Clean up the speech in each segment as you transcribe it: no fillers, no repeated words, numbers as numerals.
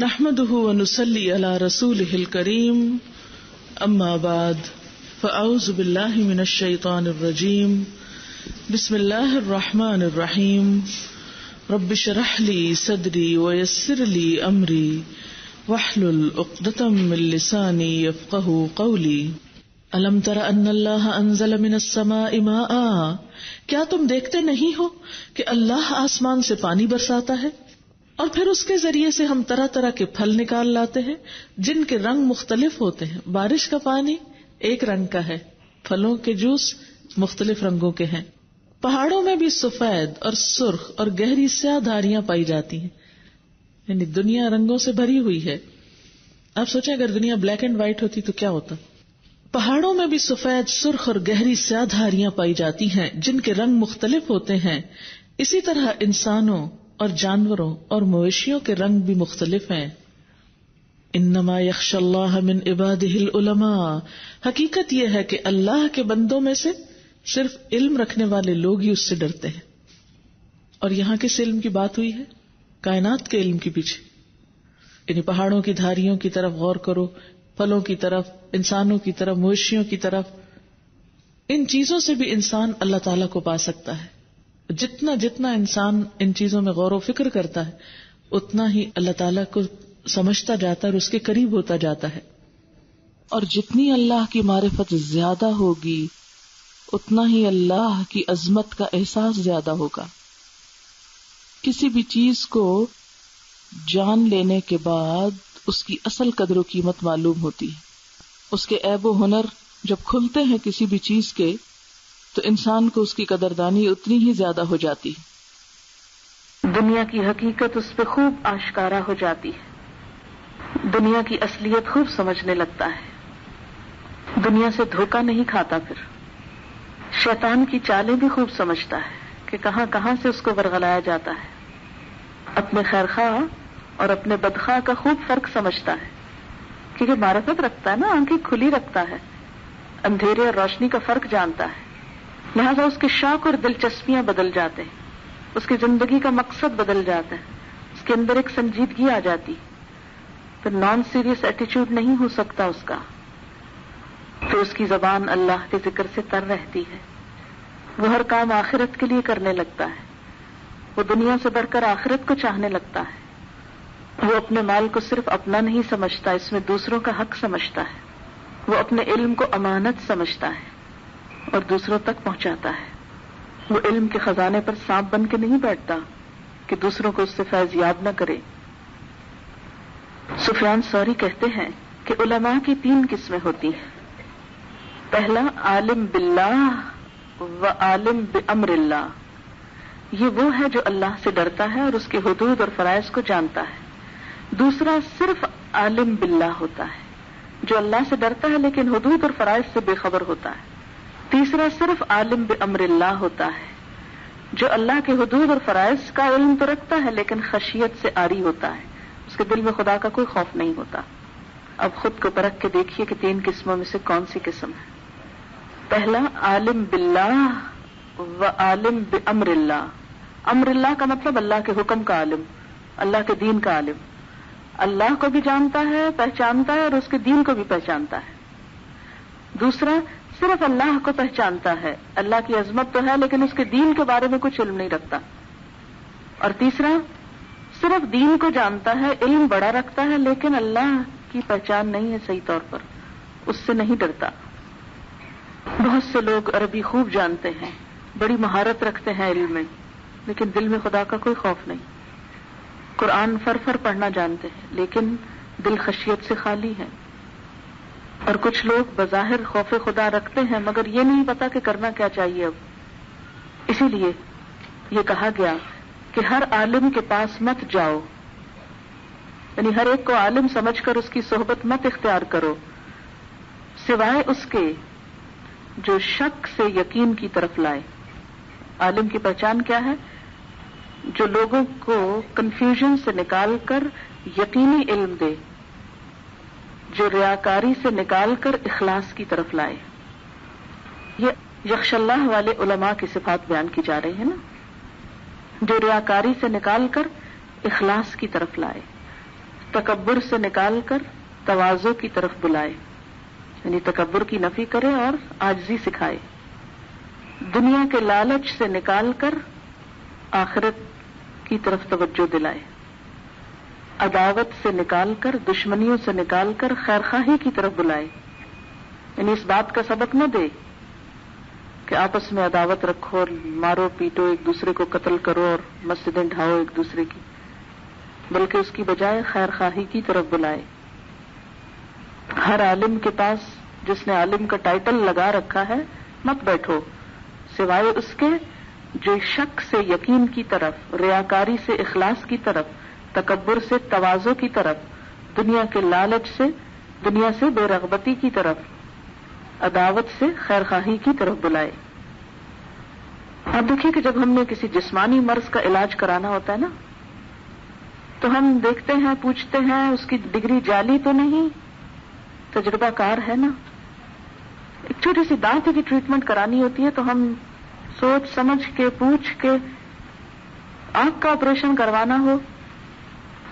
नहमदुहु व नुसल्ली अला रसूलिहिल करीम अम्मा बाद फअऊज़ु बिल्लाहि मिनश शैतानिर रजीम बिस्मिल्लाहिर रहमानिर रहीम रब्बि शरह ली सदरी व यस्सिर ली अमरी वहलुल उक़्दतम मिन लिसानी यफ़क़हू क़ौली। अलम तर अन्नल्लाह अंज़ल मिनस समाई माआ, क्या तुम देखते नहीं हो कि अल्लाह आसमान से पानी बरसाता है और फिर उसके जरिए से हम तरह तरह के फल निकाल लाते हैं जिनके रंग मुख्तलिफ होते हैं। बारिश का पानी एक रंग का है, फलों के जूस मुख्तलिफ रंगों के हैं। पहाड़ों में भी सफेद और सुर्ख और गहरी स्याह धारियां पाई जाती हैं, यानी दुनिया रंगों से भरी हुई है। आप सोचें अगर दुनिया ब्लैक एंड व्हाइट होती तो क्या होता। पहाड़ों में भी सफेद सुर्ख और गहरी स्याह धारियां पाई जाती हैं जिनके रंग मुख्तलिफ होते हैं। इसी तरह इंसानों और जानवरों और मवेशियों के रंग भी मुख्तलिफ हैं। इन्नमा यख्शल्लाह मिन इबादिहिल उलमा, हकीकत यह है कि अल्लाह के बंदों में से सिर्फ इल्म रखने वाले लोग ही उससे डरते हैं। और यहां किस इल्म की बात हुई है? कायनात के इल्म के पीछे, यानी पहाड़ों की धारियों की तरफ गौर करो, फलों की तरफ, इंसानों की तरफ, मवेशियों की तरफ। इन चीजों से भी इंसान अल्लाह ताला को पा सकता है। जितना जितना इंसान इन चीजों में गौर व फिक्र करता है उतना ही अल्लाह ताला को समझता जाता है और उसके करीब होता जाता है। और जितनी अल्लाह की मारिफत ज्यादा होगी उतना ही अल्लाह की अजमत का एहसास ज्यादा होगा। किसी भी चीज को जान लेने के बाद उसकी असल कदर व कीमत मालूम होती है। उसके ऐब व हुनर जब खुलते हैं किसी भी चीज के, तो इंसान को उसकी कदरदानी उतनी ही ज्यादा हो जाती है। दुनिया की हकीकत उस पर खूब आश्कारा हो जाती है, दुनिया की असलियत खूब समझने लगता है, दुनिया से धोखा नहीं खाता। फिर शैतान की चालें भी खूब समझता है कि कहां कहां से उसको वरगलाया जाता है। अपने खैरख्वाह और अपने बदख्वाह का खूब फर्क समझता है, क्योंकि मारफत रखता है ना, आंखें खुली रखता है, अंधेरे और रोशनी का फर्क जानता है। लिहाजा उसके शौक और दिलचस्पियां बदल जाते हैं, उसकी जिंदगी का मकसद बदल जाता है, उसके अंदर एक संजीदगी आ जाती। तो नॉन सीरियस एटीट्यूड नहीं हो सकता उसका। तो उसकी जबान अल्लाह के जिक्र से तर रहती है, वो हर काम आखिरत के लिए करने लगता है, वो दुनिया से बढ़कर आखिरत को चाहने लगता है। वो अपने माल को सिर्फ अपना नहीं समझता, इसमें दूसरों का हक समझता है। वो अपने इल्म को अमानत समझता है और दूसरों तक पहुंचाता है। वो इल्म के खजाने पर सांप बन के नहीं बैठता कि दूसरों को उससे फैज याद न करे। सुफियान सौरी कहते हैं कि उलमा की 3 किस्में होती हैं। पहला आलिम बिल्लाह व आलिम बिअम्रिल्लाह, ये वो है जो अल्लाह से डरता है और उसके हुदूद और फराइज को जानता है। दूसरा सिर्फ आलिम बिल्लाह होता है, जो अल्लाह से डरता है लेकिन हुदूद और फराइज से बेखबर होता है। तीसरा सिर्फ आलिम बिअम्रिल्लाह होता है, जो अल्लाह के हुदूद और फराइज का इल्म तो रखता है लेकिन खशियत से आरी होता है, उसके दिल में खुदा का कोई खौफ नहीं होता। अब खुद को परख के देखिए कि 3 किस्मों में से कौन सी किस्म है। पहला आलिम बिल्लाह व आलिम बिअम्रिल्लाह। अम्रिल्लाह का मतलब अल्लाह के हुक्म का आलिम, अल्लाह के दीन का आलिम। अल्लाह को भी जानता है, पहचानता है और उसके दीन को भी पहचानता है। दूसरा सिर्फ अल्लाह को पहचानता है, अल्लाह की अजमत तो है लेकिन उसके दीन के बारे में कुछ इल्म नहीं रखता। और तीसरा सिर्फ दीन को जानता है, इल्म बड़ा रखता है लेकिन अल्लाह की पहचान नहीं है सही तौर पर, उससे नहीं डरता। बहुत से लोग अरबी खूब जानते हैं, बड़ी महारत रखते हैं इल्म में, लेकिन दिल में खुदा का कोई खौफ नहीं। कुरान फर पढ़ना जानते हैं लेकिन दिल खशियत से खाली है। और कुछ लोग बजाहिर खौफ खुदा रखते हैं मगर ये नहीं पता कि करना क्या चाहिए। अब इसीलिए ये कहा गया कि हर आलिम के पास मत जाओ, यानी हर एक को आलिम समझकर उसकी सोहबत मत इख्तियार करो, सिवाय उसके जो शक से यकीन की तरफ लाए। आलिम की पहचान क्या है? जो लोगों को कंफ्यूजन से निकालकर यकीनी इल्म दे, जो रियाकारी से निकालकर इखलास की तरफ लाए। ये यख्शल्लाह वाले उलमा की सिफात बयान की जा रही है ना, जो रियाकारी से निकालकर इखलास की तरफ लाए। तकब्बुर से निकालकर तवाज़ो की तरफ बुलाए, यानी तकब्बुर की नफी करे और आजजी सिखाए। दुनिया के लालच से निकालकर आखिरत की तरफ तवज्जो दिलाए। अदावत से निकालकर, दुश्मनियों से निकालकर खैरख्वाही की तरफ बुलाए। यानी इस बात का सबक न दे कि आपस में अदावत रखो और मारो पीटो, एक दूसरे को कत्ल करो और मस्जिदें ढाओ एक दूसरे की, बल्कि उसकी बजाय खैरख्वाही की तरफ बुलाए। हर आलिम के पास, जिसने आलिम का टाइटल लगा रखा है, मत बैठो, सिवाय उसके जो शक से यकीन की तरफ, रियाकारी से इखलास की तरफ, तकब्बुर से तवाज़ो की तरफ, दुनिया के लालच से, दुनिया से बेरगबती की तरफ, अदावत से खैरख्वाही की तरफ बुलाए। अब देखिए कि जब हमने किसी जिस्मानी मर्ज का इलाज कराना होता है ना, तो हम देखते हैं, पूछते हैं, उसकी डिग्री जाली तो नहीं, तजुर्बाकार है ना। एक छोटी सी दांत की ट्रीटमेंट करानी होती है तो हम सोच समझ के, पूछ के, आंख का ऑपरेशन करवाना हो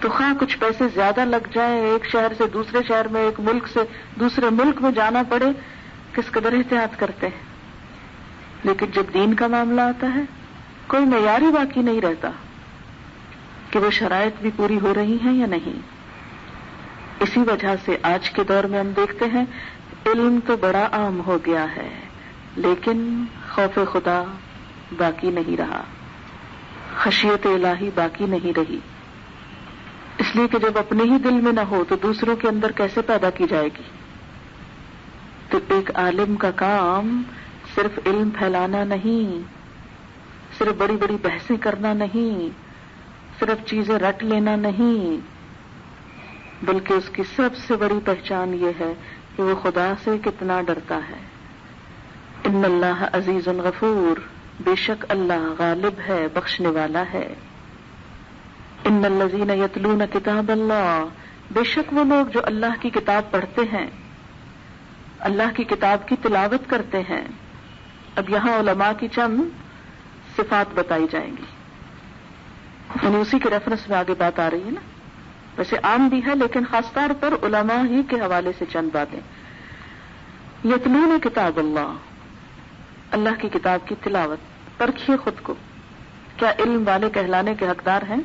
तो हाँ कुछ पैसे ज्यादा लग जाए, एक शहर से दूसरे शहर में, एक मुल्क से दूसरे मुल्क में जाना पड़े, किस कदर एहतियात करते हैं। लेकिन जब दीन का मामला आता है, कोई मयारी बाकी नहीं रहता कि वो शराइत भी पूरी हो रही हैं या नहीं। इसी वजह से आज के दौर में हम देखते हैं इल्म तो बड़ा आम हो गया है, लेकिन खौफ खुदा बाकी नहीं रहा, खशियत इलाही बाकी नहीं रही। इसलिए कि जब अपने ही दिल में न हो तो दूसरों के अंदर कैसे पैदा की जाएगी। तो एक आलिम का काम सिर्फ इल्म फैलाना नहीं, सिर्फ बड़ी बड़ी बहसें करना नहीं, सिर्फ चीजें रट लेना नहीं, बल्कि उसकी सबसे बड़ी पहचान यह है कि वो खुदा से कितना डरता है। इन्नल्लाह अजीजुन गफूर, बेशक अल्लाह गालिब है, बख्शने वाला है। इन्नल्लज़ीना यतलूना किताब अल्लाह, बेशक वो लोग जो अल्लाह की किताब पढ़ते हैं, अल्लाह की किताब की तिलावत करते हैं। अब यहाँ उलमा की चंद सिफात बताई जाएंगी, यानी उसी के रेफरेंस में आगे बात आ रही है ना। वैसे आम भी है लेकिन खासतौर पर उलमा ही के हवाले से चंद बातें। यतलूना किताब अल्लाह, अल्लाह की किताब की तिलावत। परखिए खुद को, क्या इल्म वाले कहलाने के हकदार हैं?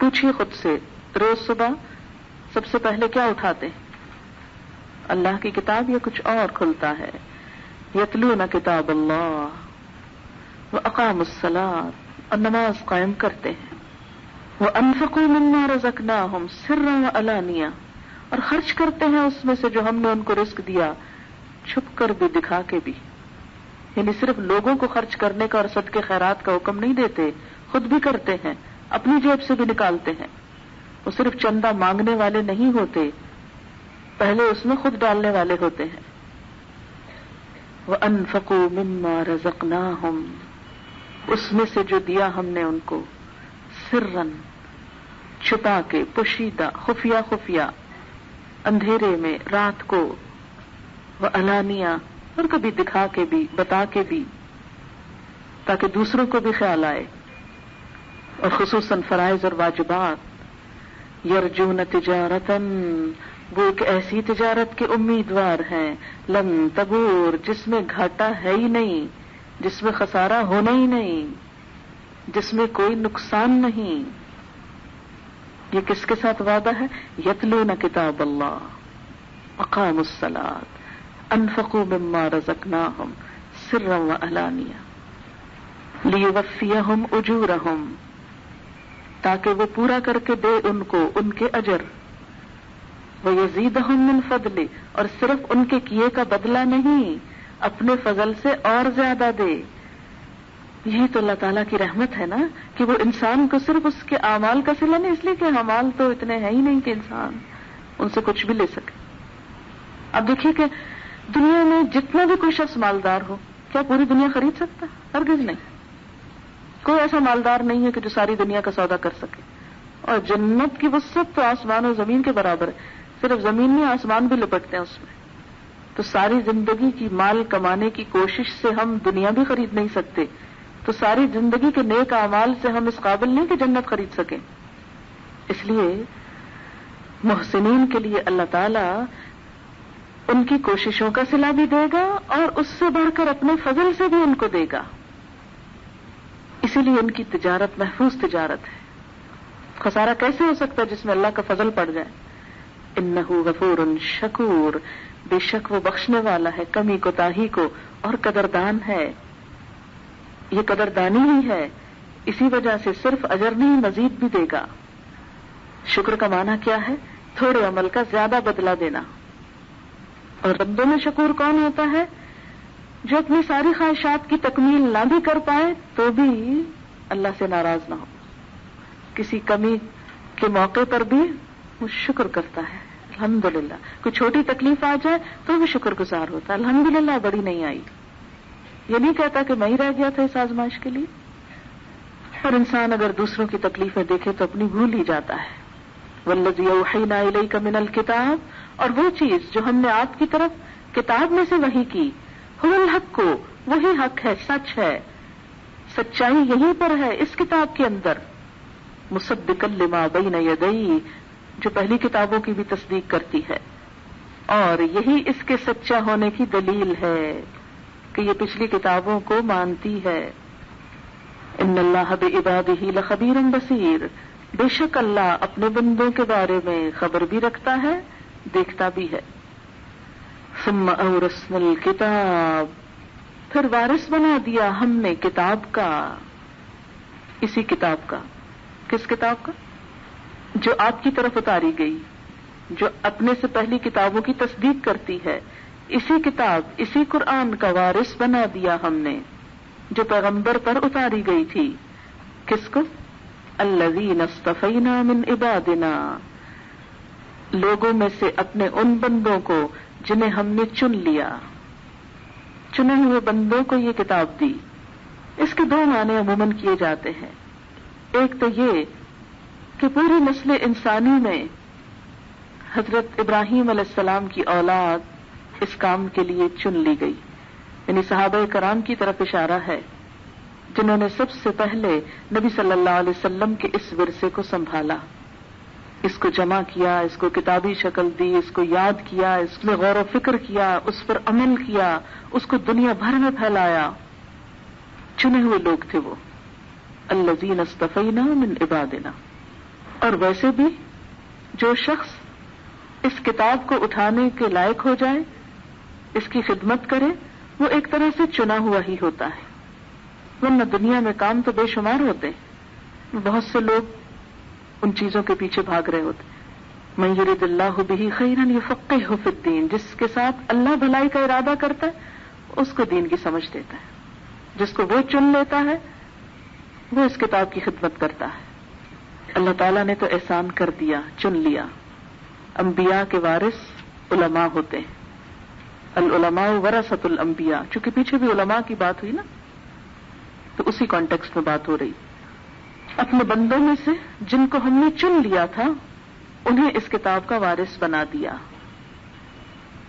पूछिए खुद से, रोज सुबह सबसे पहले क्या उठाते, अल्लाह की किताब या कुछ और खुलता है? यतलूना किताब अल्लाह, व अक़ामुस्सलात, और नमाज कायम करते हैं। व अनफ़क़ू मिम्मा रज़क़नाहुम सिर्रन व अलानिया, और खर्च करते हैं उसमें से जो हमने उनको रिस्क दिया, छुप कर भी दिखा के भी। यानी सिर्फ लोगों को खर्च करने का और सदके खैरात का हुक्म नहीं देते, खुद भी करते हैं, अपनी जेब से भी निकालते हैं। वो सिर्फ चंदा मांगने वाले नहीं होते, पहले उसमें खुद डालने वाले होते हैं। वअनफ़क़ू मिम्मा रज़क़नाहुम, उसमें से जो दिया हमने उनको, सिर्रन, छुपा के, पोशीदा, खुफिया खुफिया, अंधेरे में, रात को, व अलानिया, और कभी दिखा के भी, बता के भी, ताकि दूसरों को भी ख्याल आए। और खुसूसन फराइज और वाजिबात। यरजून तिजारतन, वो एक ऐसी तिजारत के उम्मीदवार हैं, लन तबूर, जिसमें घाटा है ही नहीं, जिसमें खसारा होना ही नहीं, जिसमें कोई नुकसान नहीं। ये किसके साथ वादा है? यतलूना किताब अल्लाह, अक़ामुस्सलात, अनफ़क़ू मिम्मा रज़क़नाहुम सिर्रन व अलानिया, लियुवफ़्फ़ियहुम उजूरहुम, ताकि वो पूरा करके दे उनको उनके अजर। वो यज़ीदहुम मिन फदली, और सिर्फ उनके किए का बदला नहीं, अपने फजल से और ज्यादा दे। यही तो अल्लाह ताला की रहमत है ना कि वो इंसान को सिर्फ उसके अमाल का सिला नहीं, इसलिए कि अमाल तो इतने हैं ही नहीं कि इंसान उनसे कुछ भी ले सके। अब देखिए कि दुनिया में जितना भी कोई शख्स मालदार हो, क्या पूरी दुनिया खरीद सकता? हरगिज़ नहीं। कोई ऐसा मालदार नहीं है कि जो सारी दुनिया का सौदा कर सके। और जन्नत की वस्सत तो आसमान और जमीन के बराबर है, सिर्फ जमीन नहीं आसमान भी लिपटते हैं उसमें। तो सारी जिंदगी की माल कमाने की कोशिश से हम दुनिया भी खरीद नहीं सकते, तो सारी जिंदगी के नेक अमाल से हम इस काबिल नहीं कि जन्नत खरीद सकें। इसलिए मोहसिनीन के लिए अल्लाह ताला उनकी कोशिशों का सिला भी देगा और उससे बढ़कर अपने फजल से भी उनको देगा। इसीलिए उनकी तिजारत महफूज तिजारत है। खसारा कैसे हो सकता है जिसमें अल्लाह का फजल पड़ जाए। इन्नहु गफूरुन शकूर, बेशक वो बख्शने वाला है कमी कोताही को और कदरदान है। ये कदरदानी ही है, इसी वजह से सिर्फ अजर नहीं मजीद भी देगा। शुक्र का माना क्या है? थोड़े अमल का ज्यादा बदला देना। और रब्बों में शकूर कौन होता है? जो अपनी सारी ख्वाहिशात की तकमील ना भी कर पाए तो भी अल्लाह से नाराज ना हो, किसी कमी के मौके पर भी वो शुक्र करता है अल्हम्दुलिल्लाह। कोई छोटी तकलीफ आ जाए तो भी शुक्रगुजार होता है अल्हम्दुलिल्लाह बड़ी नहीं आई। ये नहीं कहता कि मैं ही रह गया था इस आजमाइश के लिए। और इंसान अगर दूसरों की तकलीफें देखे तो अपनी भूल ही जाता है। वल्लज़ी औहैना इलैका मिनल किताब, और वो चीज जो हमने आपकी तरफ किताब में से वही की, हुवल हक को, वही हक है, सच है, सच्चाई यहीं पर है इस किताब के अंदर। मुसद्दिकल लिमा बैन यदैही, जो पहली किताबों की भी तस्दीक करती है, और यही इसके सच्चा होने की दलील है कि ये पिछली किताबों को मानती है। इन्नल्लाह बिइबादिही लखबीरन बसीर, बेशक अल्लाह अपने बंदों के बारे में खबर भी रखता है, देखता भी है। सुम्मा औरसनल किताब, फिर वारिस बना दिया हमने किताब का, इसी किताब का। किस किताब का? जो आपकी तरफ उतारी गई, जो अपने से पहली किताबों की तस्दीक करती है। इसी किताब, इसी कुरान का वारिस बना दिया हमने, जो पैगंबर पर उतारी गई थी। किसको? अल्लज़ीना इस्तफ़ैना मिन इबादिना, लोगों में से अपने उन बंदों को जिन्हें हमने चुन लिया। चुने हुए बंदों को ये किताब दी। इसके दो माने अमूमन किए जाते हैं। एक तो ये कि पूरी नस्ल इंसानी में हजरत इब्राहीम अलैहिस्सलाम की औलाद इस काम के लिए चुन ली गई, यानी सहाबा कराम की तरफ इशारा है, जिन्होंने सबसे पहले नबी सल्लल्लाहु अलैहि वसल्लम के इस विरसे को संभाला, इसको जमा किया, इसको किताबी शक्ल दी, इसको याद किया, इसमें गौर व फिक्र किया, उस पर अमल किया, उसको दुनिया भर में फैलाया। चुने हुए लोग थे वो, अल्लज़ीना इस्तफ़ैना मिन इबादिना। और वैसे भी जो शख्स इस किताब को उठाने के लायक हो जाए, इसकी खिदमत करे, वो एक तरह से चुना हुआ ही होता है। वरना दुनिया में काम तो बेशुमार होते, बहुत से लोग उन चीजों के पीछे भाग रहे होते। मन युरिदिल्लाहु बिही खैरन युफ़क़्क़िहु फ़िद्दीन, जिसके साथ अल्लाह भलाई का इरादा करता है उसको दीन की समझ देता है। जिसको वो चुन लेता है वो इस किताब की खिदमत करता है। अल्लाह ताला ने तो एहसान कर दिया, चुन लिया। अंबिया के वारिस उलमा होते हैं, अल उलमा वरसतुल अंबिया, चूंकि पीछे भी उलमा की बात हुई ना, तो उसी कॉन्टेक्स्ट में बात हो रही। अपने बंदों में से जिनको हमने चुन लिया था उन्हें इस किताब का वारिस बना दिया।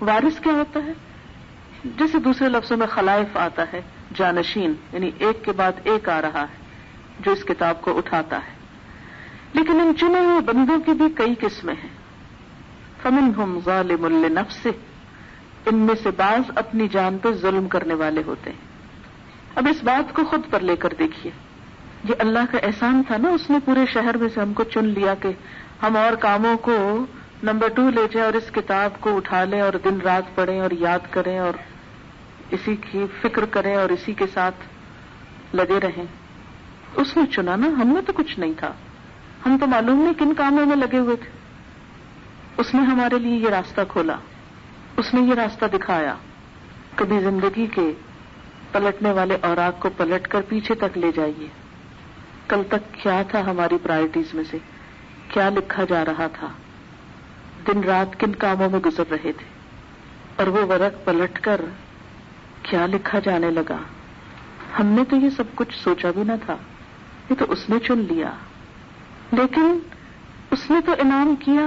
वारिस क्या होता है? जैसे दूसरे लफ्जों में खलाइफ आता है, जानशीन, यानी एक के बाद एक आ रहा है जो इस किताब को उठाता है। लेकिन इन चुने हुए बंदों की भी कई किस्में हैं। फमिनहुम ज़ालिमुन लिनफ्सिही, इनमें से बाज अपनी जान पर जुल्म करने वाले होते हैं। अब इस बात को खुद पर लेकर देखिए, ये अल्लाह का एहसान था ना, उसने पूरे शहर में से हमको चुन लिया कि हम और कामों को नंबर 2 ले जाए और इस किताब को उठा लें और दिन रात पढ़ें और याद करें और इसी की फिक्र करें और इसी के साथ लगे रहें। उसने चुना ना, हमने तो कुछ नहीं था, हम तो मालूम नहीं किन कामों में लगे हुए थे। उसने हमारे लिए ये रास्ता खोला, उसने ये रास्ता दिखाया। कभी जिंदगी के पलटने वाले औराक को पलट कर पीछे तक ले जाइए, कल तक क्या था हमारी प्रायोरिटीज में से, क्या लिखा जा रहा था, दिन रात किन कामों में गुजर रहे थे, और वो वरक पलट कर क्या लिखा जाने लगा। हमने तो ये सब कुछ सोचा भी ना था, ये तो उसने चुन लिया। लेकिन उसने तो इनाम किया,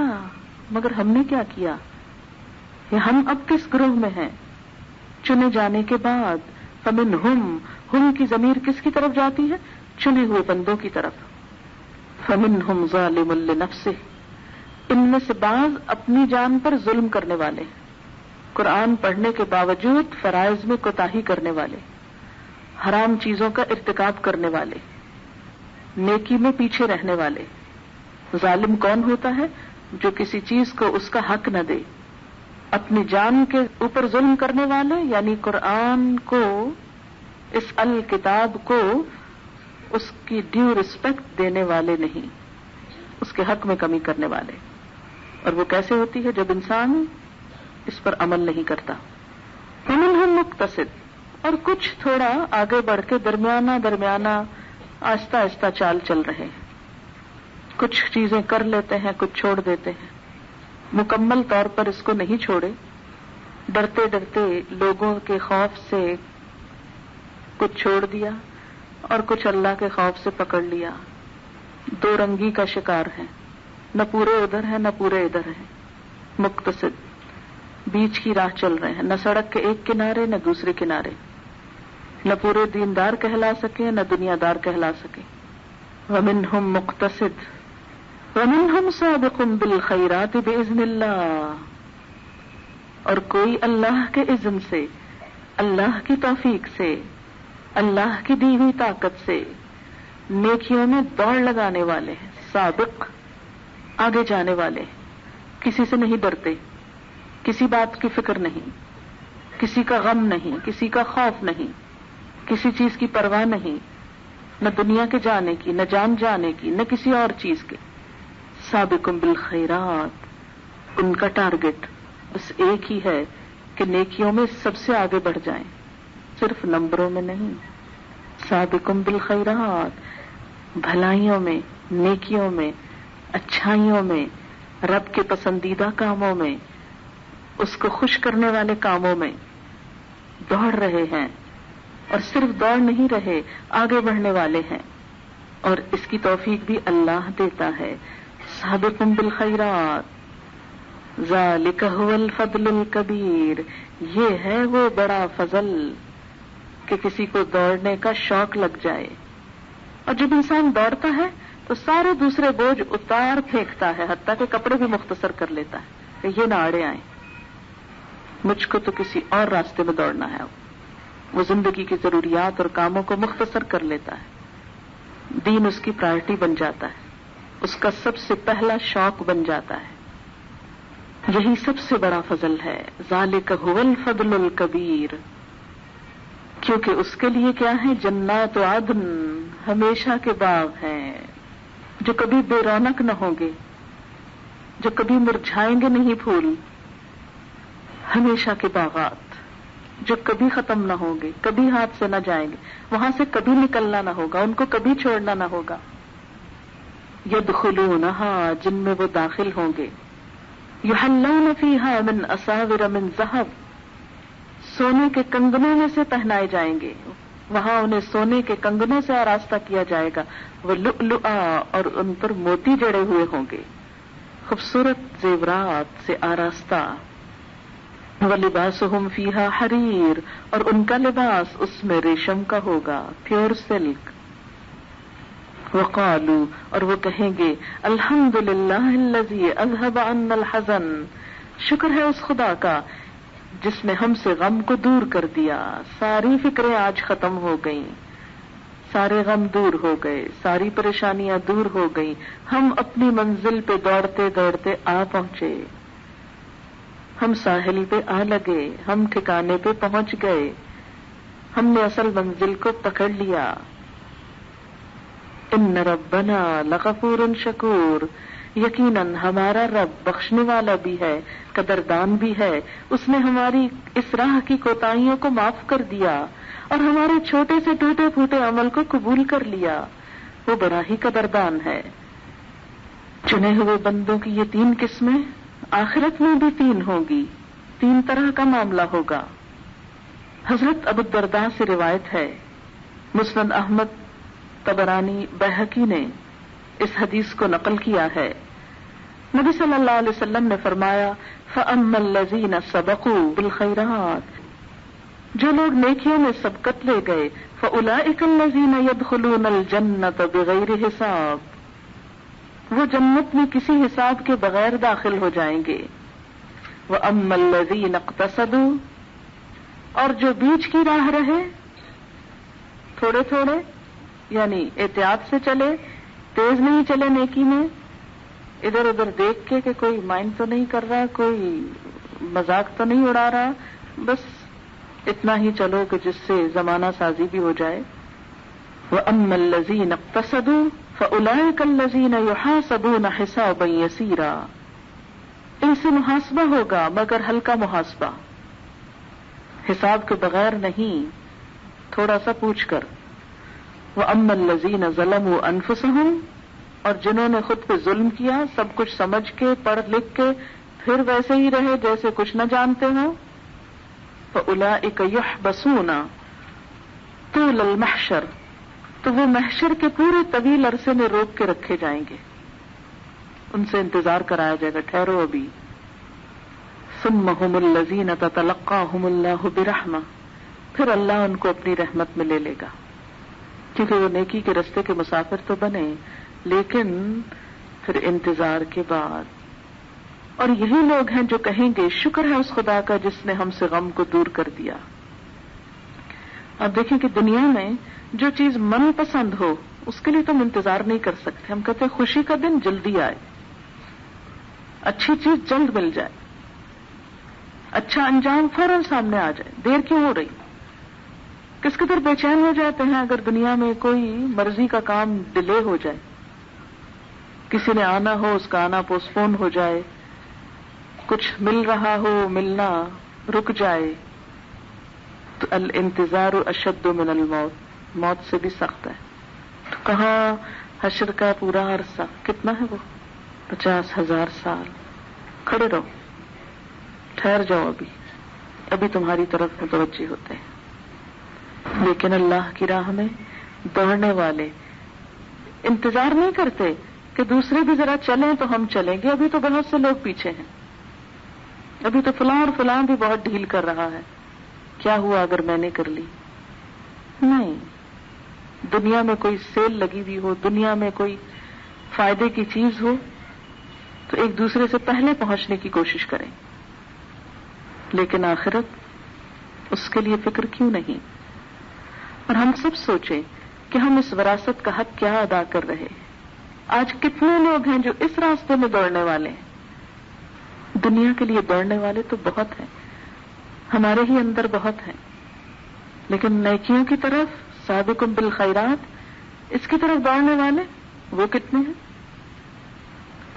मगर हमने क्या किया? हम अब किस ग्रोह में हैं? चुने जाने के बाद फमिन हुम की जमीर किसकी तरफ जाती है? चुने हुए बंदों की तरफ। फमिन हुम ज़ालिमुन लिनफ्सिही, इनमें से बाज अपनी जान पर जुल्म करने वाले, कुरान पढ़ने के बावजूद फराइज में कोताही करने वाले, हराम चीजों का इर्तिकाब करने वाले, नेकी में पीछे रहने वाले। जालिम कौन होता है? जो किसी चीज को उसका हक न दे। अपनी जान के ऊपर जुल्म करने वाले यानी कुरान को, इस अल किताब को उसकी ड्यू रिस्पेक्ट देने वाले नहीं, उसके हक में कमी करने वाले। और वो कैसे होती है? जब इंसान इस पर अमल नहीं करता। हम मुक्तसिद, और कुछ थोड़ा आगे बढ़ के दरमियाना दरमियाना आहिस्ता आहिस्ता चाल चल रहे हैं, कुछ चीजें कर लेते हैं, कुछ छोड़ देते हैं। मुकम्मल तौर पर इसको नहीं छोड़े, डरते डरते लोगों के खौफ से कुछ छोड़ दिया और कुछ अल्लाह के खौफ से पकड़ लिया। दो रंगी का शिकार है, न पूरे उधर है न पूरे इधर है। मुक्तसिद बीच की राह चल रहे हैं, न सड़क के एक किनारे न दूसरे किनारे, न पूरे दीनदार कहला सके न दुनियादार कहला सके। वमिनहुम मुक्तसिद वमिनहुम साबिकुम बिल खैरात बिइज़्निल्लाह, और कोई अल्लाह के इज़्न से, अल्लाह की तौफीक से, अल्लाह की दी हुई ताकत से नेकियों में दौड़ लगाने वाले, साबिक आगे जाने वाले, किसी से नहीं डरते, किसी बात की फिक्र नहीं, किसी का गम नहीं, किसी का खौफ नहीं, किसी चीज की परवाह नहीं, न दुनिया के जाने की, न जान जाने की, न किसी और चीज के। साबिकुम बिल खैरात, उनका टारगेट बस एक ही है कि नेकियों में सबसे आगे बढ़ जाएं, सिर्फ नंबरों में नहीं। साबिकुम बिल खैरात, भलाइयों में, नेकियों में, अच्छाइयों में, रब के पसंदीदा कामों में, उसको खुश करने वाले कामों में दौड़ रहे हैं। और सिर्फ दौड़ नहीं रहे, आगे बढ़ने वाले हैं, और इसकी तौफीक भी अल्लाह देता है। साबिकुम बिल खैरात ज़ालिका हुवल फदलुल कबीर, ये है वो बड़ा फजल कि किसी को दौड़ने का शौक लग जाए। और जब इंसान दौड़ता है तो सारे दूसरे बोझ उतार फेंकता है, हत्ता के कपड़े भी मुख्तसर कर लेता है, ये ना आड़े आए, मुझको तो किसी और रास्ते में दौड़ना है। वो जिंदगी की जरूरियात और कामों को मुख्तसर कर लेता है, दीन उसकी प्रायोरिटी बन जाता है, उसका सबसे पहला शौक बन जाता है। यही सबसे बड़ा फजल है, ज़ालिका हुवल फदलुल कबीर, क्योंकि उसके लिए क्या है? जन्नात आदन, हमेशा के बाग हैं जो कभी बेरौनक न होंगे, जो कभी मुरझाएंगे नहीं फूल, हमेशा के बागात जो कभी खत्म न होंगे, कभी हाथ से न जाएंगे, वहां से कभी निकलना न होगा, उनको कभी छोड़ना न होगा। यदखुलूनहा, जिनमें वो दाखिल होंगे। युहल्लून फीहा मिन असाविर मिन ज़हब, सोने के कंगनों में से पहनाए जाएंगे, वहां उन्हें सोने के कंगनों से आरास्ता किया जाएगा। वो लुअलुआ, और उन पर मोती जड़े हुए होंगे, खूबसूरत जेवरात से आरास्ता। वलिबासुहुम फीहा हरीर, और उनका लिबास उसमें रेशम का होगा, प्योर सिल्क। वकालू, और वो कहेंगे अल्हम्दुलिल्लाहिल्लज़ी अज़हब अन्नल हज़न, शुक्र है उस खुदा का जिसने हमसे गम को दूर कर दिया। सारी फिक्रें आज खत्म हो गईं, सारे गम दूर हो गए, सारी परेशानियां दूर हो गईं, हम अपनी मंजिल पे दौड़ते दौड़ते आ पहुंचे, हम साहिल पे आ लगे, हम ठिकाने पे पहुंच गए, हमने असल मंजिल को पकड़ लिया। इन रब्बना लगफूरुन शकूर, यकीनन हमारा रब बख्शने वाला भी है, कदरदान भी है। उसने हमारी इस राह की कोताहियों को माफ कर दिया और हमारे छोटे से टूटे फूटे अमल को कबूल कर लिया, वो बड़ा ही कदरदान है। चुने हुए बंदों की ये तीन किस्में आखिरत में भी तीन होंगी, तीन तरह का मामला होगा। हजरत अबू दरदा से रिवायत है, मुस्नद अहमद, तबरानी, बैहकी ने इस हदीस को नकल किया है। नबी सल्लल्लाहु अलैहि वसल्लम ने फरमाया, फअम्मल लज़ीना सबकू बिल खैरात, जो लोग नेकियों में सबकत ले गए, फउलाइकल लज़ीना यदखुलूनल जन्नत बिगैर हिसाब, वो जन्नत में किसी हिसाब के बगैर दाखिल हो जाएंगे। व अम्मल्लज़ीन इक़्तसदू, और जो बीच की राह रहे, थोड़े थोड़े यानी एहतियात से चले, तेज नहीं चले नेकी में, इधर उधर देख के कि कोई माइंड तो नहीं कर रहा, कोई मजाक तो नहीं उड़ा रहा, बस इतना ही चलो कि जिससे जमाना साजी भी हो जाए। व अम्मल्लज़ीन इक़्तसदू फ़उलाइका अल्लज़ीन युहासबून हिसाबन यसीरा, इनसे मुहासबा होगा मगर हल्का मुहासबा, हिसाब के बगैर नहीं, थोड़ा सा पूछकर। व अम्मल्लज़ीन ज़लमू अनफुसहुम, और जिन्होंने खुद पे जुल्म किया, सब कुछ समझ के पढ़ लिख के फिर वैसे ही रहे जैसे कुछ न जानते हो। फ़उलाइका युहबसूना तूलल महशर, तो वो महशर के पूरे तवील अरसे में रोक के रखे जाएंगे, उनसे इंतजार कराया जाएगा, ठहरो अभी। सुम्मा हुमुल्लज़ीन ततलक़्क़ाहुमुल्लाहु बिरहमा, फिर अल्लाह उनको अपनी रहमत में ले लेगा, क्योंकि वो नेकी के रास्ते के मुसाफिर तो बने, लेकिन फिर इंतजार के बाद। और यही लोग हैं जो कहेंगे शुक्र है उस खुदा का जिसने हमसे गम को दूर कर दिया। अब देखें कि दुनिया में जो चीज मन पसंद हो उसके लिए तो हम इंतजार नहीं कर सकते, हम कहते हैं खुशी का दिन जल्दी आए, अच्छी चीज जल्द मिल जाए, अच्छा अंजाम फौरन सामने आ जाए, देर क्यों हो रही। किस कदर बेचैन हो जाते हैं अगर दुनिया में कोई मर्जी का काम डिले हो जाए, किसी ने आना हो उसका आना पोस्टपोन हो जाए, कुछ मिल रहा हो मिलना रुक जाए। तो अल इंतजारु अशद्दु मिनल मौत, मौत से भी सख्त है। तो कहा हशर का पूरा अरसा कितना है, वो 50,000 साल। खड़े रहो, ठहर जाओ, अभी अभी तुम्हारी तरफ मुतवज्जे होते हैं। लेकिन अल्लाह की राह में दौड़ने वाले इंतजार नहीं करते कि दूसरे भी जरा चलें तो हम चलेंगे, अभी तो बहुत से लोग पीछे हैं, अभी तो फलां और फलां भी बहुत ढील कर रहा है, क्या हुआ अगर मैंने कर ली। नहीं, दुनिया में कोई सेल लगी हुई हो, दुनिया में कोई फायदे की चीज हो, तो एक दूसरे से पहले पहुंचने की कोशिश करें। लेकिन आखिरत, उसके लिए फिक्र क्यों नहीं। और हम सब सोचें कि हम इस विरासत का हक क्या अदा कर रहे हैं। आज कितने लोग हैं जो इस रास्ते में दौड़ने वाले हैं। दुनिया के लिए दौड़ने वाले तो बहुत हैं, हमारे ही अंदर बहुत हैं, लेकिन नेकियों की तरफ, साबिकुम बिल खैरात, इसकी तरफ दौड़ने वाले वो कितने हैं।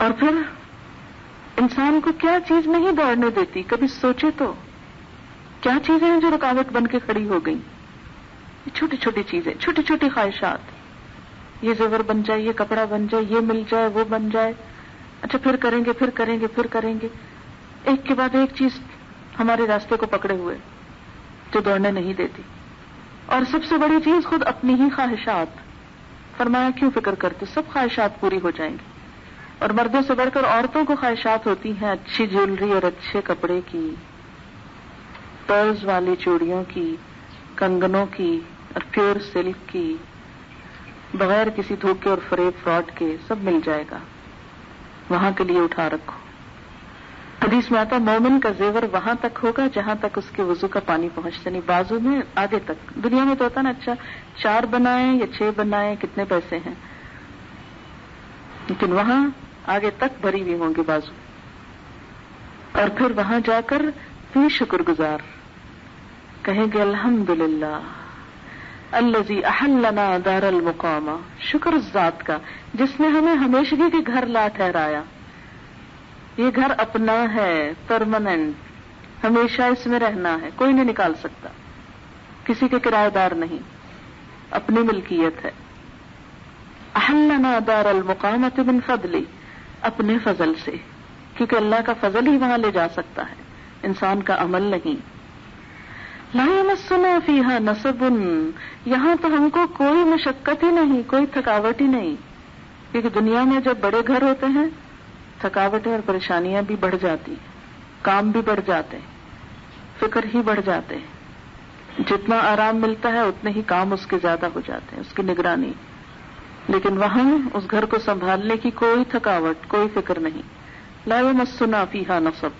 और फिर इंसान को क्या चीज नहीं दौड़ने देती, कभी सोचे तो क्या चीजें हैं जो रुकावट बन के खड़ी हो गई। छोटी छोटी चीजें, छोटी छोटी ख्वाहिशात, ये जेवर बन जाए, ये कपड़ा बन जाए, ये मिल जाए, वो बन जाए, अच्छा फिर करेंगे, फिर करेंगे, फिर करेंगे, एक के बाद एक चीज हमारे रास्ते को पकड़े हुए जो दौड़ने नहीं देती। और सबसे बड़ी चीज खुद अपनी ही ख्वाहिशात। फरमाया क्यों फिक्र करते, सब ख्वाहिशात पूरी हो जाएंगी। और मर्दों से बढ़कर औरतों को ख्वाहिशात होती हैं अच्छी ज्वेलरी और अच्छे कपड़े की, पर्ल्स वाली चूड़ियों की, कंगनों की और प्योर सिल्क की, बगैर किसी धोखे और फरेब फ्रॉड के सब मिल जाएगा, वहां के लिए उठा रखो। हदीस में आता मोमिन का जेवर वहां तक होगा जहां तक उसके वजू का पानी पहुंचते नहीं, बाजू में आधे तक। दुनिया में तो होता ना, अच्छा 4 बनाए या 6 बनाए, कितने पैसे हैं, लेकिन वहां आगे तक भरी हुई होंगे बाजू। और फिर वहां जाकर फिर शुक्रगुजार कहेंगे अल्हम्दुलिल्लाह अल्लज़ी अहल्लना दारल मुकामा, शुक्र उस जात का जिसने हमें हमेशगी के घर ला ठहराया। ये घर अपना है, परमानेंट, हमेशा इसमें रहना है, कोई नहीं निकाल सकता, किसी के किराएदार नहीं, अपनी मिल्कियत है। अहल्लना दारल मुकामत बिन फजली, अपने फजल से, क्योंकि अल्लाह का फजल ही वहां ले जा सकता है, इंसान का अमल नहीं। ला यमस्सुना फीहा नसबुन, यहां तो हमको कोई मशक्कत ही नहीं, कोई थकावट ही नहीं, क्योंकि दुनिया में जब बड़े घर होते हैं थकावटें और परेशानियां भी बढ़ जाती हैं, काम भी बढ़ जाते हैं, फिक्र ही बढ़ जाते हैं। जितना आराम मिलता है उतने ही काम उसके ज्यादा हो जाते हैं, उसकी निगरानी। लेकिन वहां उस घर को संभालने की कोई थकावट, कोई फिक्र नहीं। ला यमस्सुना फीहा नसब,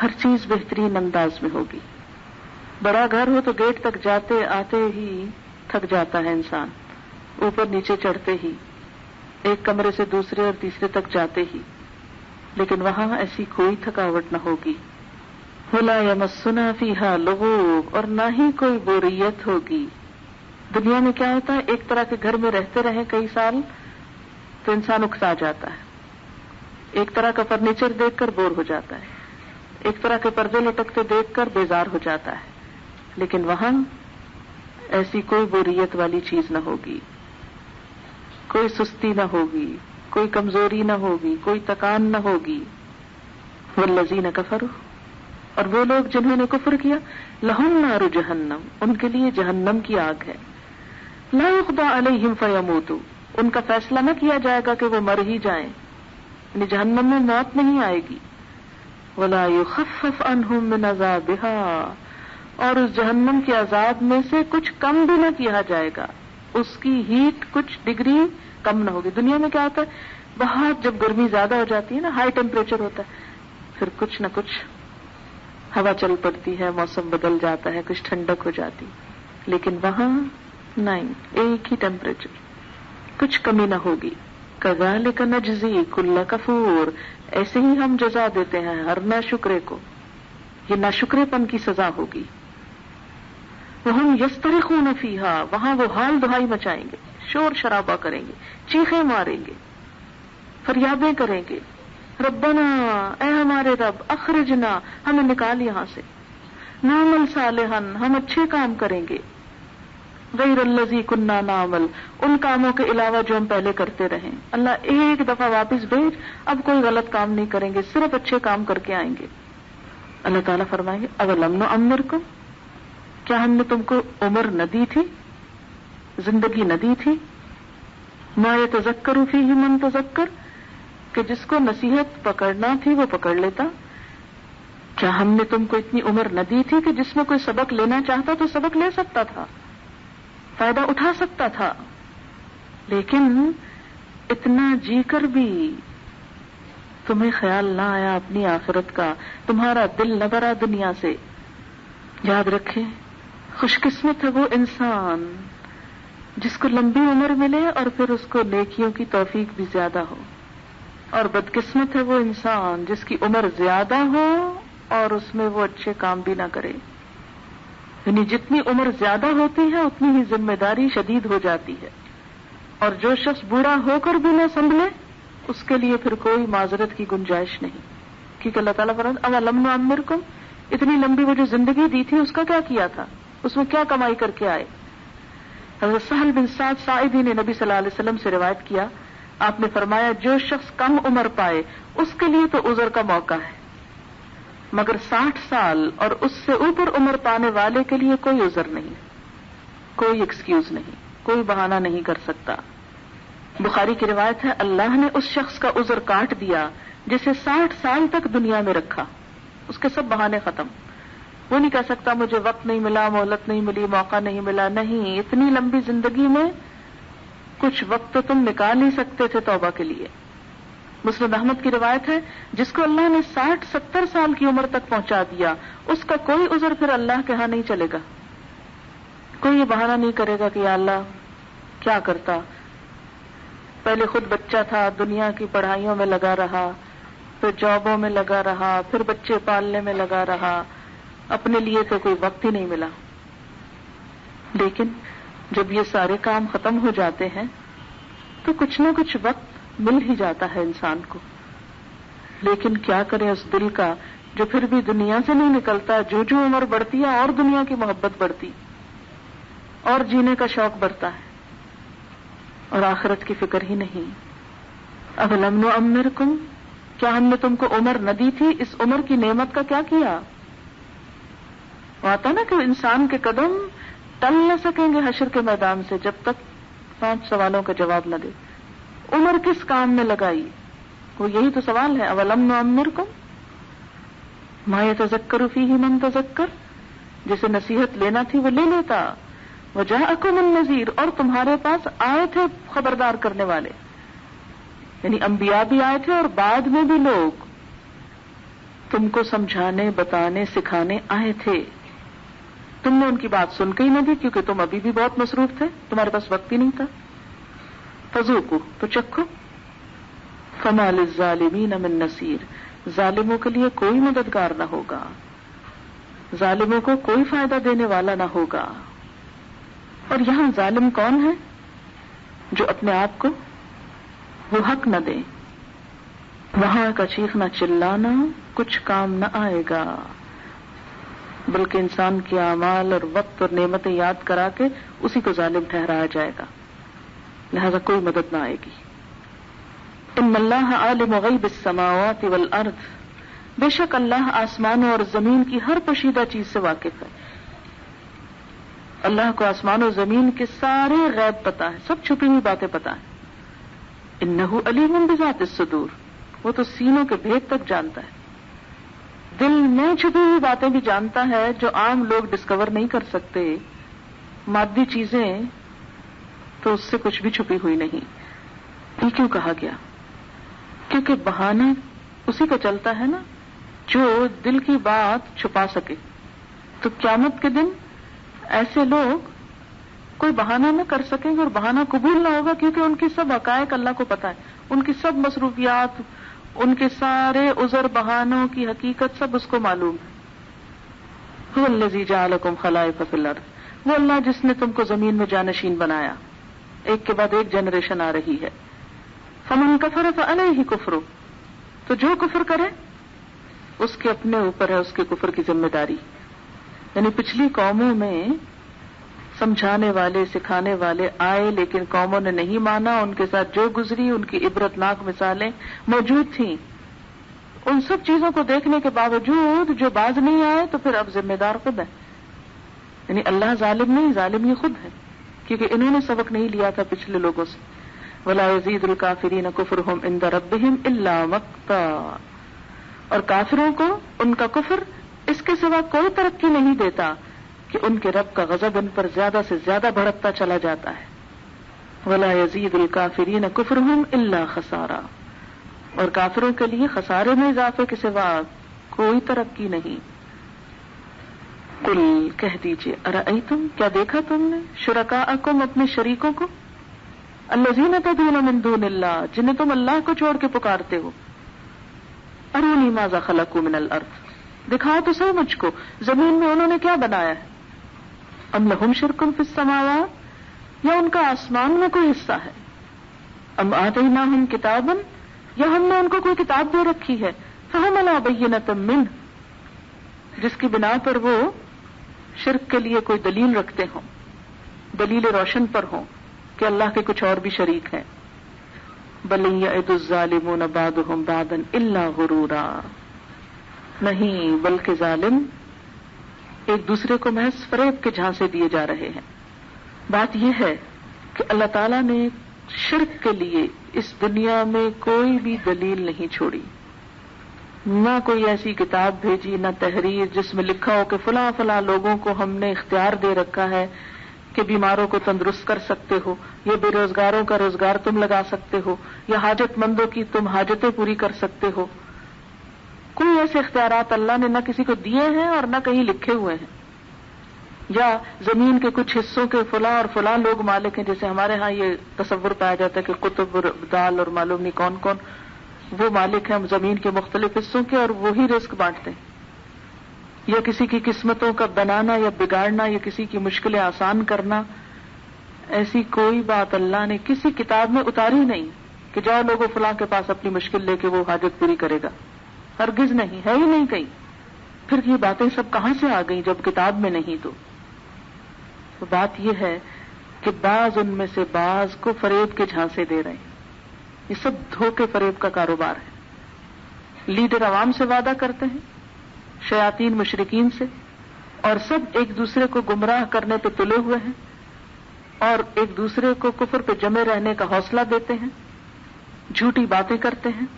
हर चीज बेहतरीन अंदाज में होगी। बड़ा घर हो तो गेट तक जाते आते ही थक जाता है इंसान, ऊपर नीचे चढ़ते ही, एक कमरे से दूसरे और तीसरे तक जाते ही, लेकिन वहां ऐसी कोई थकावट न होगी। ला यमस्सुना फीहा लुगूब, और ना ही कोई बोरियत होगी। दुनिया में क्या होता है, एक तरह के घर में रहते रहे कई साल तो इंसान उकसा जाता है, एक तरह का फर्नीचर देखकर बोर हो जाता है, एक तरह के पर्दे लटकते देखकर बेजार हो जाता है, लेकिन वहां ऐसी कोई बोरियत वाली चीज न होगी, कोई सुस्ती न होगी, कोई कमजोरी न होगी, कोई थकान न होगी। वल्लज़ीना कफरू, और वो लोग जिन्होंने कुफ्र किया, लहुम नारु जहन्नम, उनके लिए जहन्नम की आग है। ला युक़दा अलैहिम फ़यमूतू, उनका फैसला न किया जाएगा कि वो मर ही जाएं, यानी जहन्नम में मौत नहीं आएगी। वला युख़फ़फ़ अन्हुम मिन अज़ाबिहा, और उस जहन्नम के अजाब में से कुछ कम भी न किया जाएगा, उसकी हीट कुछ डिग्री कम न होगी। दुनिया में क्या होता है, बहुत जब गर्मी ज्यादा हो जाती है ना, हाई टेम्परेचर होता है, फिर कुछ न कुछ हवा चल पड़ती है, मौसम बदल जाता है, कुछ ठंडक हो जाती, लेकिन वहां नहीं, एक ही टेम्परेचर, कुछ कमी न होगी। कज़ालिका नजज़ी कुल्ला कफूर, ऐसे ही हम जजा देते हैं हर नाशुक्रे को, ये नाशुक्रेपन की सजा होगी। वहुम यस्तरिखून फीहा, वहां वो हाल दुहाई मचाएंगे, शोर शराबा करेंगे, चीखें मारेंगे, फरियादें करेंगे, रब्बना, ऐ हमारे रब, अखरजना, हमें निकाल यहां से, नामल सालिहन, हम अच्छे काम करेंगे, गैरल्लज़ी कुन्ना नामल, उन कामों के अलावा जो हम पहले करते रहे। अल्लाह एक दफा वापस भेज, अब कोई गलत काम नहीं करेंगे, सिर्फ अच्छे काम करके आएंगे। अल्लाह ताला फरमाएंगे, अवलम नअम्मिरकुम, क्या हमने तुमको उम्र न दी थी, जिंदगी न दी थी, मा यतज़क्करु फीहि मन तज़क्कर, कि जिसको नसीहत पकड़ना थी वो पकड़ लेता। क्या हमने तुमको इतनी उम्र न दी थी कि जिसमें कोई सबक लेना चाहता तो सबक ले सकता था, फायदा उठा सकता था, लेकिन इतना जीकर भी तुम्हें ख्याल ना आया अपनी आखिरत का, तुम्हारा दिल न भरा दुनिया से। याद रखें, खुशकिस्मत है वो इंसान जिसको लंबी उम्र मिले और फिर उसको नेकियों की तौफीक भी ज्यादा हो, और बदकिस्मत है वो इंसान जिसकी उम्र ज्यादा हो और उसमें वो अच्छे काम भी ना करे। यानी जितनी उम्र ज्यादा होती है उतनी ही जिम्मेदारी शदीद हो जाती है, और जो शख्स बूढ़ा होकर भी ना संभले उसके लिए फिर कोई माजरत की गुंजाइश नहीं। क्योंकि अल्लाह ताला फरमाता है, अवलम नअम्मिरकुम, इतनी लंबी वो जो जिंदगी दी थी उसका क्या किया था, उसमें क्या कमाई करके आए। हज़रत सहल बिन साद साइदी ने नबी सल्लल्लाहु अलैहि वसल्लम से रिवायत किया, आपने फरमाया, जो शख्स कम उम्र पाए उसके लिए तो उजर का मौका है, मगर 60 साल और उससे ऊपर उम्र पाने वाले के लिए कोई उजर नहीं, कोई एक्सक्यूज नहीं, कोई बहाना नहीं कर सकता। बुखारी की रिवायत है, अल्लाह ने उस शख्स का उजर काट दिया जिसे 60 साल तक दुनिया में रखा, उसके सब बहाने खत्म। वो नहीं कह सकता मुझे वक्त नहीं मिला, मोहलत नहीं मिली, मौका नहीं मिला, नहीं, इतनी लंबी जिंदगी में कुछ वक्त तो तुम निकाल ही सकते थे तौबा के लिए। मुस्लिम अहमद की रिवायत है, जिसको अल्लाह ने 60-70 साल की उम्र तक पहुंचा दिया उसका कोई उजर फिर अल्लाह के यहां नहीं चलेगा, कोई ये बहाना नहीं करेगा कि या अल्लाह क्या करता, पहले खुद बच्चा था, दुनिया की पढ़ाइयों में लगा रहा, फिर जॉबों में लगा रहा, फिर बच्चे पालने में लगा रहा, अपने लिए तो कोई वक्त ही नहीं मिला। लेकिन जब ये सारे काम खत्म हो जाते हैं तो कुछ न कुछ वक्त मिल ही जाता है इंसान को, लेकिन क्या करें उस दिल का जो फिर भी दुनिया से नहीं निकलता। जो जो उम्र बढ़ती है और दुनिया की मोहब्बत बढ़ती और जीने का शौक बढ़ता है और आखिरत की फिक्र ही नहीं। अवलम नअम्मिरकुम, क्या हमने तुमको उम्र न दी थी, इस उम्र की नेमत का क्या किया। आता ना कि इंसान के कदम टल न सकेंगे हशर के मैदान से जब तक 5 सवालों का जवाब न दे। उम्र किस काम में लगाई, वो यही तो सवाल है। अवलम नअम्मिरकुम मा यतज़क्करु फीहि मन तज़क्कर, जिसे नसीहत लेना थी वो ले लेता, वजाअकुम नज़ीर, और तुम्हारे पास आए थे खबरदार करने वाले, यानी अंबिया भी आए थे और बाद में भी लोग तुमको समझाने, बताने, सिखाने आए थे। तुमने उनकी बात सुन के ही नहीं दी क्योंकि तुम अभी भी बहुत मसरूफ थे, तुम्हारे पास वक्त ही नहीं था। फजूको, तो चखो, फमा लिज़्ज़ालिमीन मिन नसीर, जालिमों के लिए कोई मददगार ना होगा, जालिमों को कोई फायदा देने वाला ना होगा। और यहां जालिम कौन है? जो अपने आप को वो हक न दे, वहां का चीखना चिल्लाना कुछ काम न आएगा, बल्कि इंसान के अमाल और वक्त और नेमतें याद करा के उसी को जालिम ठहराया जाएगा, लिहाजा कोई मदद ना आएगी। इन्नल्लाह आलिमु गैबिस समावाति वल अर्द, बेशक अल्लाह आसमानों और जमीन की हर पोशीदा चीज से वाकिफ है। अल्लाह को आसमानों जमीन के सारे गैब पता है, सब छुपी हुई बातें पता है। इन्नहु अलीमुन बिज़ातिस सुदूर, वो तो सीनों के भेद तक जानता है, दिल में छुपी हुई बातें भी जानता है जो आम लोग डिस्कवर नहीं कर सकते। मादी चीजें तो उससे कुछ भी छुपी हुई नहीं। ये क्यों कहा गया? क्योंकि बहाना उसी का चलता है ना जो दिल की बात छुपा सके। तो क़यामत के दिन ऐसे लोग कोई बहाना न कर सकेंगे और बहाना कबूल ना होगा, क्योंकि उनकी सब हकायक अल्लाह को पता है, उनकी सब मसरूफियात, उनके सारे उजर बहानों की हकीकत सब उसको मालूम है। हुवल्लज़ी जअलकुम खलाइफ फिल अर्ज़, वो अल्लाह जिसने तुमको जमीन में जानशीन बनाया। एक के बाद एक जनरेशन आ रही है। फमन कफर फअलैहि कुफरु, तो जो कुफर करे उसके अपने ऊपर है उसके कुफर की जिम्मेदारी। यानी पिछली कौमों में समझाने वाले, सिखाने वाले आए, लेकिन कौमों ने नहीं माना। उनके साथ जो गुजरी, उनकी इबरतनाक मिसालें मौजूद थीं। उन सब चीजों को देखने के बावजूद जो बाज नहीं आए, तो फिर अब जिम्मेदार खुद है। यानी अल्लाह जालिम नहीं, जालिम ये खुद है, क्योंकि इन्होंने सबक नहीं लिया था पिछले लोगों से। वला यज़ीदुल काफिरीन कुफ्रहुम इंद रब्बिहिम इल्ला मक़्ता, और काफिरों को उनका कुफर इसके सिवा कोई तरक्की नहीं देता कि उनके रब का गजब उन पर ज्यादा से ज्यादा भड़कता चला जाता है। वला यज़ीदुल काफिरीन कुफ्रहुम इल्ला खसारा, और काफिरों के लिए खसारे में इजाफे के सिवा कोई तरक्की नहीं। कुल, कह दीजिए, अरअयतुम, क्या देखा तुमने, शुरकाअकुम, अपने शरीकों को, अल्लज़ीना तदऊना मिन दूनिल्लाह, जिन्हें तुम अल्लाह को छोड़ के पुकारते हो। अरूनी माज़ा खलकू मिनल अर्ज़, दिखाओ तो सही मुझको जमीन में उन्होंने क्या बनाया है। अम लहुम शिरकुम फिस समावात, या उनका आसमान में कोई हिस्सा है। अम आतैनाहुम किताबन, या हमने उनको कोई किताब दे रखी है। फहुम अला बय्यिनतिम मिन, जिसकी बिना पर वो शिरक के लिए कोई दलील रखते हों, दलील रोशन पर हों कि अल्लाह के कुछ और भी शरीक हैं। बल यअदुज़्ज़ालिमून बादुहुम बादन इल्ला गुरूरा, नहीं बल्कि जालिम एक दूसरे को महज फरेब के झांसे दिए जा रहे हैं। बात यह है कि अल्लाह ताला ने शिर्क के लिए इस दुनिया में कोई भी दलील नहीं छोड़ी, ना कोई ऐसी किताब भेजी, ना तहरीर जिसमें लिखा हो कि फला फला लोगों को हमने इख्तियार दे रखा है कि बीमारों को तंदुरुस्त कर सकते हो, या बेरोजगारों का रोजगार तुम लगा सकते हो, या हाजतमंदों की तुम हाजतें पूरी कर सकते हो। कोई ऐसे इख्तियारात अल्लाह ने न किसी को दिए हैं और न कहीं लिखे हुए हैं। या जमीन के कुछ हिस्सों के फला और फला लोग मालिक हैं, जैसे हमारे यहाँ ये तस्वर पाया जाता है कि कुतुब और अब्दाल और मालूम नहीं कौन कौन वो मालिक हैं जमीन के मुख्तलिफ हिस्सों के, और वही रिस्क बांटते हैं। या किसी की किस्मतों का बनाना या बिगाड़ना, या किसी की मुश्किलें आसान करना, ऐसी कोई बात अल्लाह ने किसी किताब में उतारी नहीं कि जाओ लोगों फला के पास अपनी मुश्किल लेके वो हाजत पूरी करेगा। हरगिज नहीं, है ही नहीं कहीं। फिर ये बातें सब कहां से आ गई जब किताब में नहीं? तो बात यह है कि बाज उनमें से बाज को फरेब के झांसे दे रहे हैं। ये सब धोखे फरेब का कारोबार है। लीडर आवाम से वादा करते हैं, शयातीन मुशरिकीन से, और सब एक दूसरे को गुमराह करने पे तुले हुए हैं और एक दूसरे को कुफर पे जमे रहने का हौसला देते हैं, झूठी बातें करते हैं।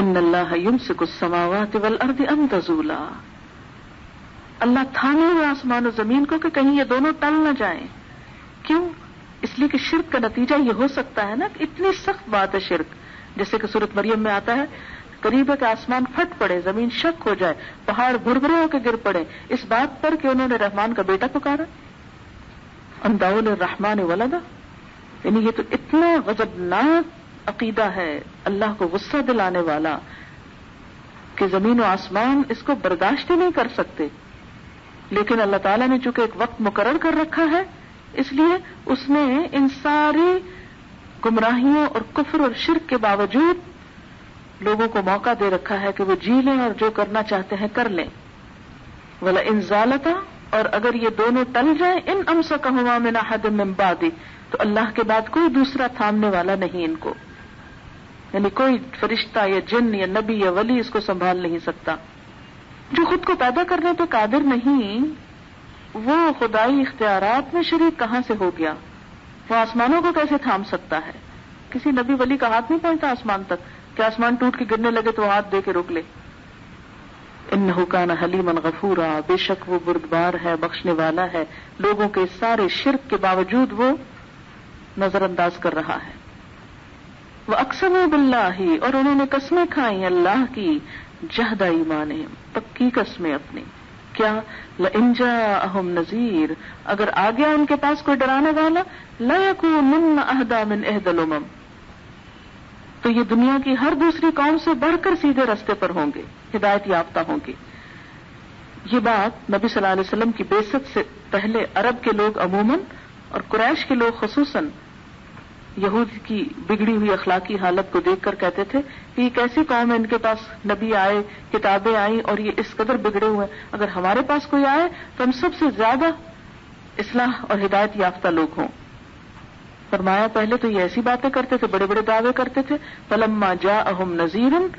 इन्नल्लाह युमसिकुस समावाति वल अर्ज़ अन तज़ूला, अल्लाह थामे हुए आसमान और जमीन को कि कहीं ये दोनों टल न जाएं। क्यों? इसलिए कि शिर्क का नतीजा ये हो सकता है ना कि इतनी सख्त बात है शिर्क, जैसे कि सूरत मरियम में आता है करीब है कि आसमान फट पड़े, जमीन शक हो जाए, पहाड़ भुरभुरे होकर गिर पड़े इस बात पर कि उन्होंने रहमान का बेटा पुकारा, अंदाउल रहमान वलदा। यानी ये तो इतना गजबनाक अकीदा है अल्लाह को गुस्सा दिलाने वाला कि जमीन और आसमान इसको बर्दाश्त ही नहीं कर सकते। लेकिन अल्लाह ताला ने चूंकि एक वक्त मुकर्रर कर रखा है इसलिए उसने इन सारी गुमराहियों और कुफ्र और शिर्क के बावजूद लोगों को मौका दे रखा है कि वो जी लें और जो करना चाहते हैं कर लें। वला इन ज़ालता, और अगर ये दोनों टल जाएं, इन अमसकहुमा मिन अहद मिन बादी, तो अल्लाह के बाद कोई दूसरा थामने वाला नहीं इनको, यानी कोई फरिश्ता या जिन या नबी या वली इसको संभाल नहीं सकता। जो खुद को पैदा करने पर कादिर नहीं वो खुदाई इख्तियारात में शरीक कहां से हो गया? वो आसमानों को कैसे थाम सकता है? किसी नबी वली का हाथ नहीं पहुंचता आसमान तक कि आसमान टूट के गिरने लगे तो हाथ दे के रोक ले। इन्नहु काना हलीमन गफूरा, बेशक वो बुर्दबार है, बख्शने वाला है। लोगों के सारे शिर्क के बावजूद वो नजरअंदाज कर रहा है। वह अक्समु बिल्लाही, और उन्होंने कसमें खाई अल्लाह की, जहदा ईमाने, पक्की कसमें अपनी। क्या? लइन जाअहुम नजीर, अगर आ गया उनके पास कोई डराने वाला, लयकूनुन अहदा मिन अहदल उमम, तो ये दुनिया की हर दूसरी कौम से बढ़कर सीधे रास्ते पर होंगे, हिदायत याफ्ता होंगे। ये बात नबी सल्लल्लाहु अलैहि वसल्लम की बेइज्जत से पहले अरब के लोग अमूमन और कुरैश के लोग खुसूसन यहूद की बिगड़ी हुई अखलाकी हालत को देखकर कहते थे कि ये कैसी कौम है, इनके पास नबी आए, किताबें आई और ये इस कदर बिगड़े हुए हैं, अगर हमारे पास कोई आए तो हम सबसे ज्यादा इस्लाह और हिदायत याफ्ता लोग हों। फरमाया पहले तो ये ऐसी बातें करते थे, बड़े बड़े दावे करते थे, फलम्मा जाअहुम नज़ीरन,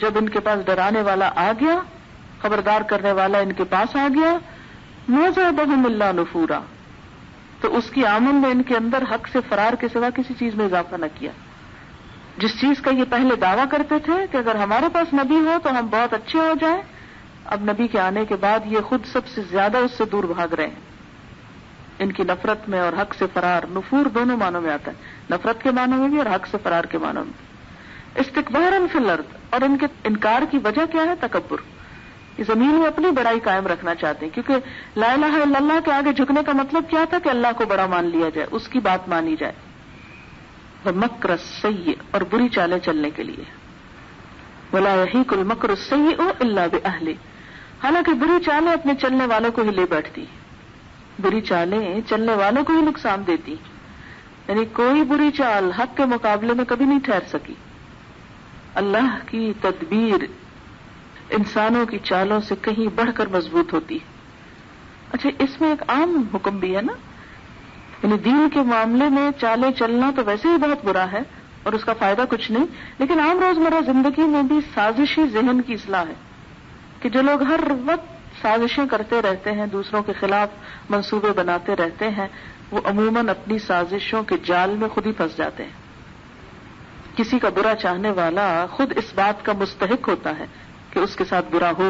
जब इनके पास डराने वाला आ गया, खबरदार करने वाला इनके पास आ गया, मा ज़ादहुम इल्ला नुफूरा, तो उसकी आमद ने इनके अंदर हक से फरार के सिवा किसी चीज में इजाफा न किया। जिस चीज का ये पहले दावा करते थे कि अगर हमारे पास नबी हो तो हम बहुत अच्छे हो जाएं, अब नबी के आने के बाद ये खुद सबसे ज्यादा उससे दूर भाग रहे हैं। इनकी नफरत में और हक से फरार, नुफूर दोनों मानों में आता है, नफरत के मानों में भी और हक से फरार के मानों में। इस्तिकबारन फिल अर्द, और इनके इनकार की वजह क्या है? तकब्बुर, जमीन में अपनी बड़ाई कायम रखना चाहते हैं, क्योंकि ला इलाहा इल्लल्लाह के आगे झुकने का मतलब क्या था? कि अल्लाह को बड़ा मान लिया जाए, उसकी बात मानी जाए। वह मकर सय्य, और बुरी चालें चलने के लिए। वला यहीकुल मकर सय्य इल्ला बि अहली, हालांकि बुरी चालें अपने चलने वालों को ही ले बैठती, बुरी चालें चलने वालों को ही नुकसान देती, यानी कोई बुरी चाल हक के मुकाबले में कभी नहीं ठहर सकी। अल्लाह की तदबीर इंसानों की चालों से कहीं बढ़कर मजबूत होती है। अच्छा, इसमें एक आम हुक्म भी है ना, यानी दीन के मामले में चालें चलना तो वैसे ही बहुत बुरा है और उसका फायदा कुछ नहीं, लेकिन आम रोजमर्रा जिंदगी में भी साजिशी जहन की इस्लाह है कि जो लोग हर वक्त साजिशें करते रहते हैं, दूसरों के खिलाफ मंसूबे बनाते रहते हैं, वो अमूमन अपनी साजिशों के जाल में खुद ही फंस जाते हैं। किसी का बुरा चाहने वाला खुद इस बात का मुस्तहिक होता है कि उसके साथ बुरा हो।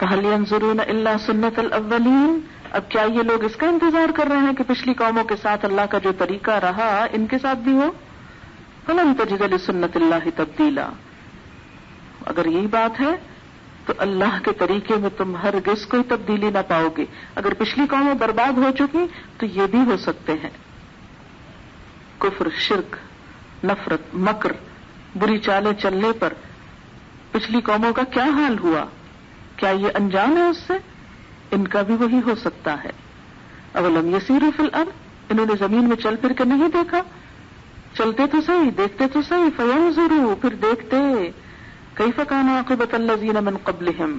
फहल यंजुरून इल्ला सुन्नतल अव्वलीन, अब क्या ये लोग इसका इंतजार कर रहे हैं कि पिछली कौमों के साथ अल्लाह का जो तरीका रहा इनके साथ भी हो? फलन तजिद लिसुन्नतिल्लाह तब्दीला, अगर यही बात है तो अल्लाह के तरीके में तुम हरगिज़ कोई तब्दीली ना पाओगे। अगर पिछली कौमें बर्बाद हो चुकी तो ये भी हो सकते हैं। कुफ्र, शिर्क, नफरत, मकर, बुरी चालें चलने पर पिछली कौमों का क्या हाल हुआ? क्या ये अनजान है उससे? इनका भी वही हो सकता है। अवलम यसीरू फिल अर्द, इन्होंने जमीन में चल फिर के नहीं देखा? चलते तो सही, देखते तो सही, फयंजुरू, फिर देखते, कैफ कान आक़िबतुल लज़ीना मिन क़ब्लिहिम,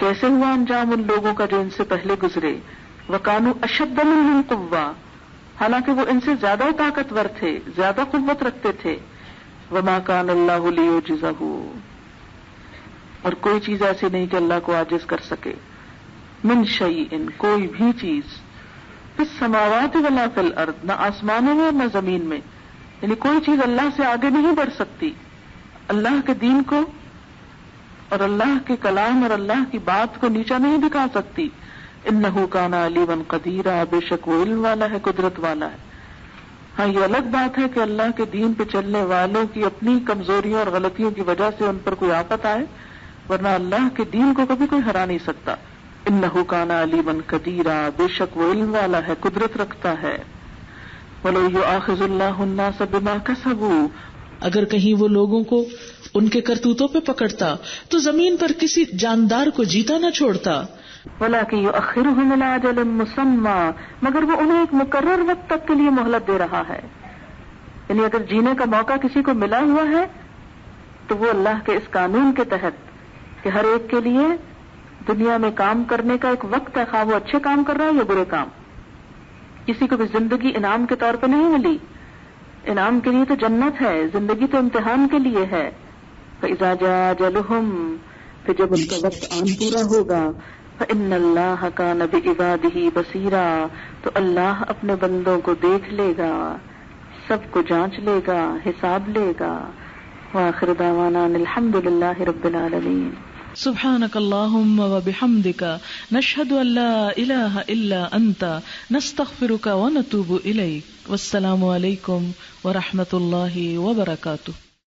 कैसे हुआ अंजाम उन लोगों का जो इनसे पहले गुजरे। वकानू अशद्द मिनहुम क़ुव्वा, हालांकि वो इनसे ज्यादा ताकतवर थे, ज्यादा कुव्वत रखते थे। वमा कान अल्लाहु लियुजज़हु, और कोई चीज ऐसी नहीं कि अल्लाह को आजिज कर सके। मिन शैइन, कोई भी चीज, फिस समावाति वला फिल अर्द, न आसमानों में न जमीन में, यानी कोई चीज अल्लाह से आगे नहीं बढ़ सकती। अल्लाह के दीन को और अल्लाह के कलाम और अल्लाह की बात को नीचा नहीं दिखा सकती। इन्नहु काना अलीमन कदीरा, बेशक वो इल्म वाला है, कुदरत वाला है। हाँ, ये अलग बात है कि अल्लाह के दीन पे चलने वालों की अपनी कमजोरियों और गलतियों की वजह से उन पर कोई आफत आए, वरना अल्लाह के दीन को कभी कोई हरा नहीं सकता। इन्नहु काना अलीमन कदीरा, बेशक वो इल्म वाला है, कुदरत रखता है। वलो युआखिजुल्लाहु अन्नास बिमा कसबू, अगर कहीं वो लोगों को उनके करतूतों पे पकड़ता तो जमीन पर किसी जानदार को जीता न छोड़ता। वलाकिन युअखिरुहुम इला अजलिन मुसम्मा, मगर वो उन्हें एक मुकर्रर वक्त तक के लिए मोहलत दे रहा है। यानी अगर जीने का मौका किसी को मिला हुआ है तो वो अल्लाह के इस कानून के तहत कि हर एक के लिए दुनिया में काम करने का एक वक्त है, खा वो अच्छे काम कर रहा है या बुरे काम। किसी को भी जिंदगी इनाम के तौर पर नहीं मिली, इनाम के लिए तो जन्नत है, जिंदगी तो इम्तिहान के लिए है। फइज़ा जाअ अजलुहुम, फिर जब उनका वक्त आन पूरा होगा, फइन्नल्लाह कान बिइबादिही बसीरा, तो अल्लाह अपने बंदों को देख लेगा, सबको जांच लेगा, हिसाब लेगा। वाखिर दावाना अल्हम्दुलिल्लाहि रब्बिल आलमीन। सुब्हानक अल्लाहुम्मा व बिहम्दिका नशहदु अल्ला इलाहा इल्ला अंता नस्तगफिरुका व नतूबु इलैक। वस्सलामु अलैकुम व रहमतुल्लाहि व बरकातुहू।